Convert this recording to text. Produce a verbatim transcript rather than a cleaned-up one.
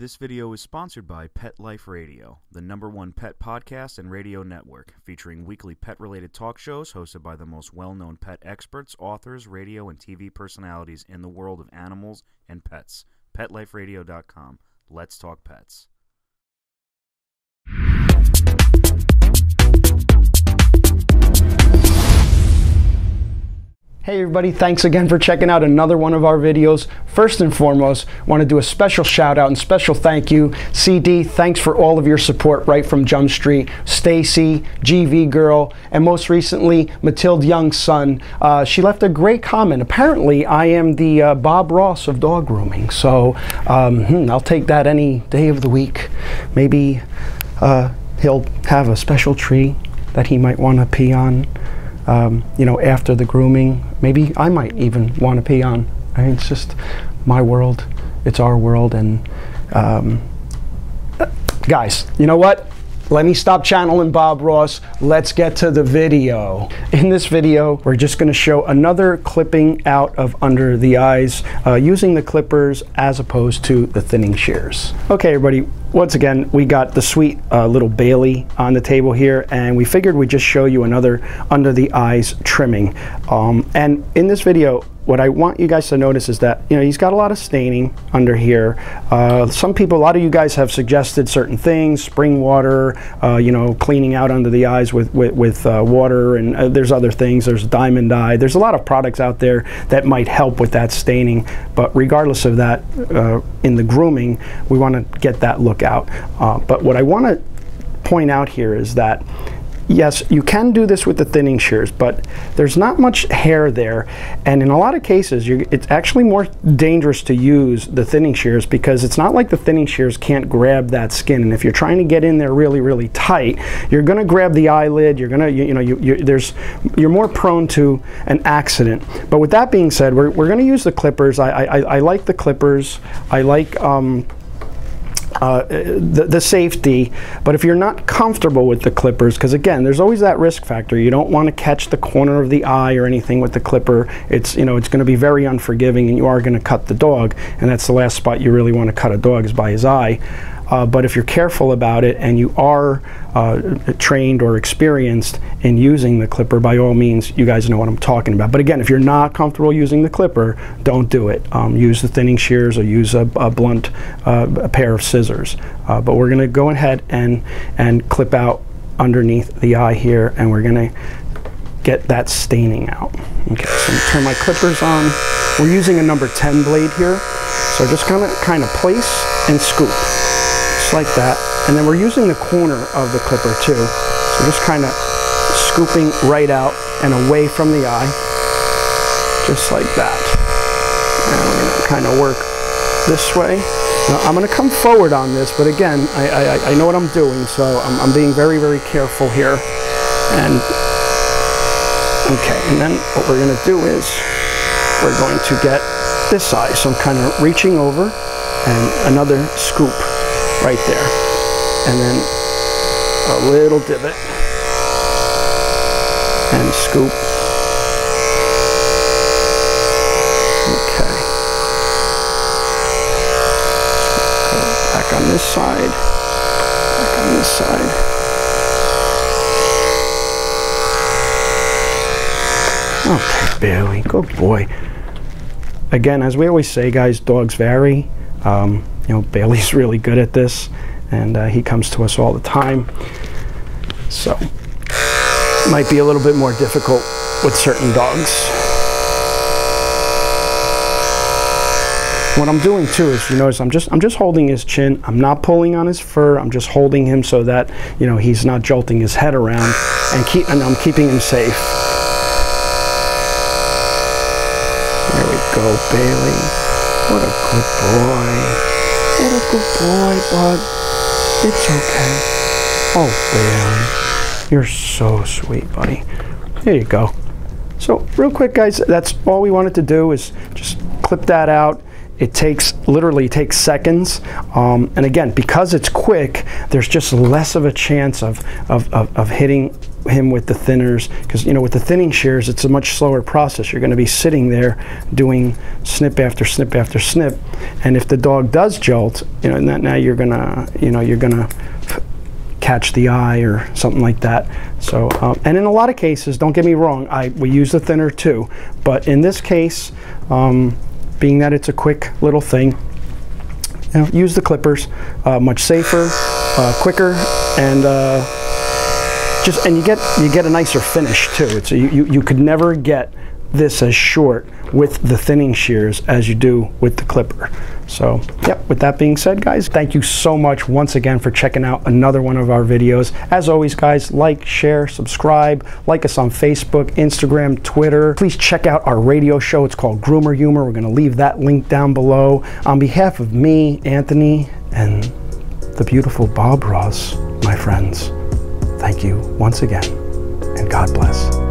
This video is sponsored by Pet Life Radio, the number one pet podcast and radio network, featuring weekly pet-related talk shows hosted by the most well-known pet experts, authors, radio, and T V personalities in the world of animals and pets. pet life radio dot com. Let's talk pets. Hey everybody, thanks again for checking out another one of our videos. First and foremost, want to do a special shout out and special thank you. C D, thanks for all of your support right from Jump Street. Stacy, G V Girl, and most recently, Matilde Youngson. Uh, she left a great comment. Apparently, I am the uh, Bob Ross of dog grooming, so um, hmm, I'll take that any day of the week. Maybe uh, he'll have a special tree that he might want to pee on. Um, you know, after the grooming, maybe I might even want to pee on. I mean, it's just my world, it's our world, and um, guys, you know what? Let me stop channeling Bob Ross. Let's get to the video. In this video, we're just gonna show another clipping out of under the eyes uh, using the clippers as opposed to the thinning shears. Okay, everybody, once again, we got the sweet uh, little Bailey on the table here, and we figured we'd just show you another under the eyes trimming. Um, and in this video, what I want you guys to notice is that, you know, he's got a lot of staining under here. Uh, some people, a lot of you guys have suggested certain things, spring water, uh, you know, cleaning out under the eyes with, with, with uh, water, and uh, there's other things, there's diamond dye. There's a lot of products out there that might help with that staining, but regardless of that, uh, in the grooming, we wanna get that look out. Uh, but what I wanna point out here is that, yes, you can do this with the thinning shears, but there's not much hair there, and in a lot of cases, you're, it's actually more dangerous to use the thinning shears, because it's not like the thinning shears can't grab that skin, and if you're trying to get in there really, really tight, you're going to grab the eyelid, you're going to, you, you know, you, you, there's, you're more prone to an accident. But with that being said, we're, we're going to use the clippers. I, I, I like the clippers. I like... Um, Uh, the, the safety, but if you're not comfortable with the clippers, because again, there's always that risk factor. You don't want to catch the corner of the eye or anything with the clipper. It's, you know, it's going to be very unforgiving, and you are going to cut the dog, and that's the last spot you really want to cut a dog, is by his eye. Uh, but if you're careful about it and you are uh, trained or experienced in using the clipper, by all means, you guys know what I'm talking about. But again, if you're not comfortable using the clipper, don't do it. Um, use the thinning shears, or use a, a blunt uh, a pair of scissors. Uh, but we're going to go ahead and, and clip out underneath the eye here, and we're going to get that staining out. Okay, so I'm gonna turn my clippers on. We're using a number ten blade here. So just kind of kind of place and scoop. Like that, and then we're using the corner of the clipper too, so just kind of scooping right out and away from the eye, just like that. And we're going to kind of work this way. Now, I'm going to come forward on this, but again, I, I, I know what I'm doing, so I'm, I'm being very, very careful here. And okay, and then what we're going to do is we're going to get this eye, so I'm kind of reaching over and another scoop right there, and then a little divot, and scoop. Okay. Go back on this side, back on this side. Okay, Bailey, good boy. Again, as we always say, guys, dogs vary. Um, You know, Bailey's really good at this, and uh, he comes to us all the time. So, it might be a little bit more difficult with certain dogs. What I'm doing too is, you notice, I'm just I'm just holding his chin. I'm not pulling on his fur. I'm just holding him so that, you know, he's not jolting his head around, and keep and I'm keeping him safe. There we go, Bailey. What a good boy. What a good boy, bud. It's okay. Oh, Bailey, you're so sweet, buddy. There you go. So real quick, guys, that's all we wanted to do, is just clip that out. It takes, literally takes seconds. Um, and again, because it's quick, there's just less of a chance of, of, of, of hitting him with the thinners, because you know with the thinning shears it's a much slower process. You're going to be sitting there doing snip after snip after snip, and if the dog does jolt, you know now you're gonna you know you're gonna catch the eye or something like that. So um, and in a lot of cases, don't get me wrong, I we use the thinner too, but in this case, um, being that it's a quick little thing, you know, use the clippers, uh, much safer, uh, quicker, and uh, just and you get you get a nicer finish too. It's a, you you could never get this as short with the thinning shears as you do with the clipper. So yep, with that being said, guys, thank you so much once again for checking out another one of our videos. As always, guys, like, share, subscribe, like us on Facebook, Instagram, Twitter. Please check out our radio show. It's called Groomer Humor. We're going to leave that link down below. On behalf of me, Anthony, and the beautiful Bob Ross, my friends, thank you once again, and God bless.